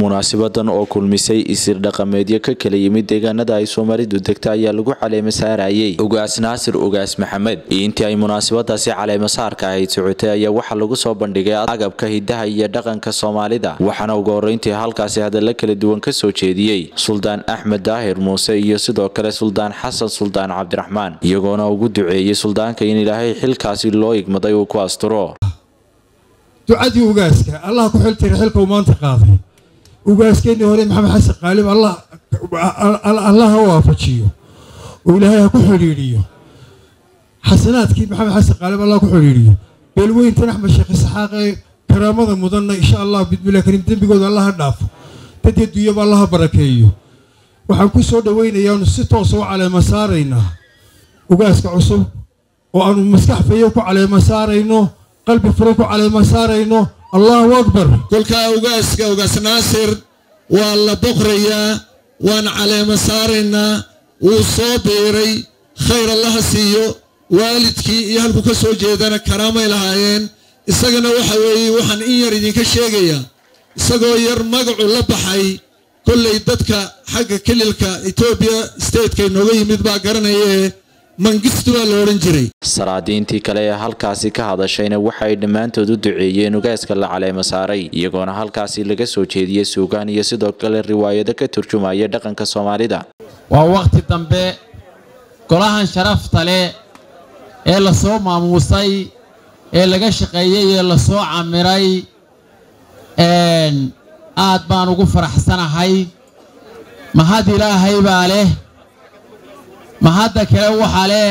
munaasibatan oo kulmisay isir dhaqameedyo ka kala yimid deegaanada ay Soomaalidu degtay ayaa lagu caleema saarayay Ugaas Naasir Ugaas Maxamed intii ay munaasibadaasi caleema saarka ay socotay ayaa waxa lagu soo bandhigay agabka hidaha iyo dhaqanka Soomaalida waxana ugu horeyntii halkaasi hadal kala duwan ka soo jeediyay Suldaan Axmed Daahir Muuse iyo sidoo kale Suldaan Xasan Suldaan Cabdiraxmaan iyagoona ugu duceeyay Suldaanka in Ilaahay xilkaasi loo igmaday oo ku asturo ducadi Ugaaska Allah ku xiltay xilka maanta qaaday وقاسكني هوري محمد حسن قالب الله الله وافقيه ولا كحريريه حسنات كي محمد حسن قالب الله كحريريه بالوين تنحمد الشيخ اسحاق كرامه مدنة ان شاء الله باذن الله كريم دنبيغود الله داف تديدويب الله بركيه waxaan ku soo dhaweynayaa si toos oo caleema saarayna ugaaska cusub oo aanu maskaxfayo ku caleema saarayno qalbi furo ku caleema saarayno الله أكبر كل كأوجاس كأوجاس ناصر والله بقرية وأن على مسارنا وصابيري خير الله سيو والدك يهلكوا سوجدنا كرامة العين استجنا وحوي وحن إيريدين كشجية استجوا يرمجع الله بحي كل يدتك حق كل إثيوبيا ستيت كينوي متبع قرنيه saraadiintii kale halkaasi ka hadashayna waxay dhamaantood u duceeyeen ugaaska la caleema saaray iyagoona halkaasi laga soo jeediyay suugaan iyo sidoo kale riwaayado ka turjumaya dhaqanka Soomaalida waa waqti dambe golahan sharafta leh ee la soo maamusay ee laga shaqeeyay ee la soo camiray aad baan ugu faraxsanahay mahad Ilaahay baa leh mahadda kale waxa leh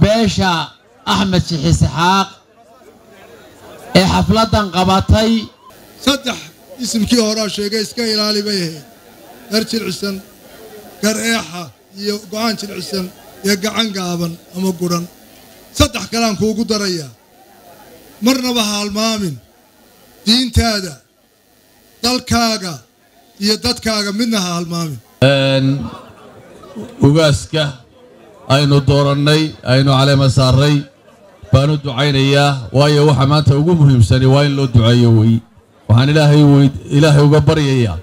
beesha Axmed Sheikh Isxaaq ee xafladan qabatay saddex ismkii hore sheegay iska ilaalibay arjilcisan gareexa iyo go'aan jilcisan iyo gacan gaaban ama guran saddex kalaan kuugu daraya marnaba halmaamin diintaada dalkaaga iyo dadkaaga midna halmaamin وقاسكه أينو دورني أينو على مساري بانو دعينياه ويا وحماته وقومهم سني وين لو دعيوي وحن إلهي وقبريياه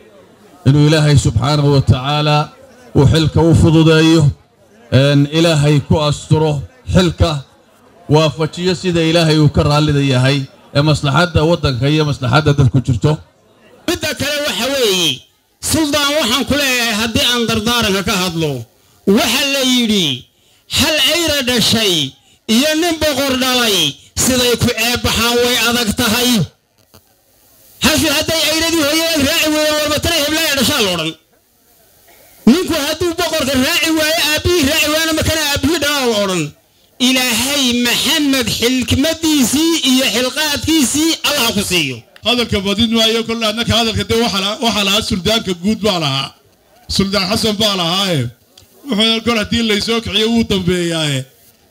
إنه إلهي سبحانه وتعالى وحلكه وفضدايه إن إلهي كأستره حلكه وفتشي سيد إلهي وكره لديهاي مصلحته وطنك هي مصلحته تذكر جرته بدك يا وحوي سلطان وحن كله هدي عن دردارك كهضلو وحل يدي هل عيرد الشيء ينب غرداي سيدك أب حوي أذكتهاي هشي هدي عيردي هي راعي وبتريه بلا يرشالورن نكو هدو بقرد راعي وأبي راعي وأنا مكان أبي داورن إلهي محمد حلك مديسي يا حلقات كيسي الله قصيو هذا الكبادين وياه كله أنك هذا الكده وحلا السلطان كجود بالها السلطان حسن بالها هاي وحنا كل هدي اللي يسوق عيوه طبيعي هاي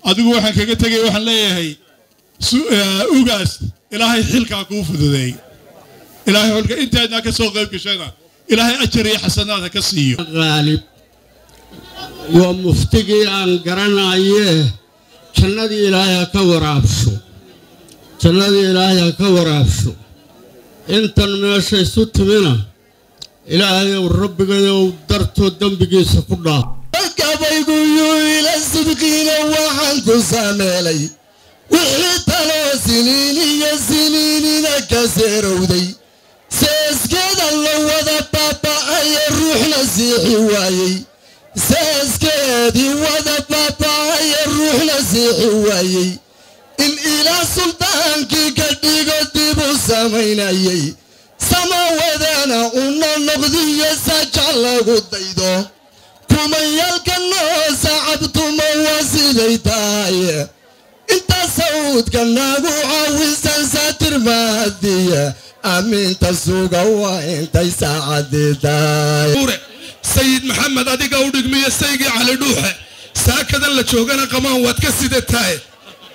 أدوه وحنا كده تجي وحنا هاي أوجاس إلهي حلك عقوف ذي إلهي حلك أنت هناك سوق غير كشينا إلهي أجري حسناتك كسيو غالب ومفتقي عن قرنا إياه كالذي لا يكور أبشو كالذي لا يكور أبشو أنت الماشي ست منا إلهي والرب قد ودرت والدم بقيس كلها أكابيكو إلى الصدقين وحنتو سامالي وحيت أنا سنيني يا سنيني لك سيرودي سيسكت الله وذا بابا أي الروح نسيحي وايي سيسكت وذا بابا أي الروح نسيحي وايي الإله سلطان كي كديقو سميناي سما ودانا أنا نقضي سجل قديدو كما يلقنا سعبت مواسلي تاي انت سعود كنا وعاوزا ساتر مهدي أمين تسوق وانت سعد تاي سيد محمد هذيك أودك مية سيقي على دوحة ساكدا لتشوقنا قمان واتكسد تاي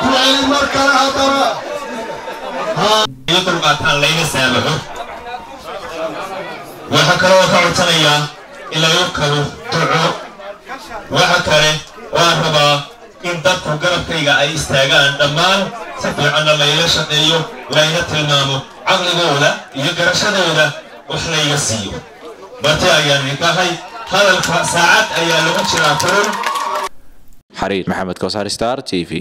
كل عين مركلة عطرة. يضرب على لين سابعه. وهكذا وكرتنيا إلا يوكل تعو وهكذا وهربا. إن دكوا قربتيجا أي استعجال دمان سبع عنا ليلة شديو ليلة المامو عقل جولا يقرأ شدولا وحلي يسيو بتاعي نكاهي هذا الساعات أيام لقتشنا فرن حرير محمد كوسار ستار تي في.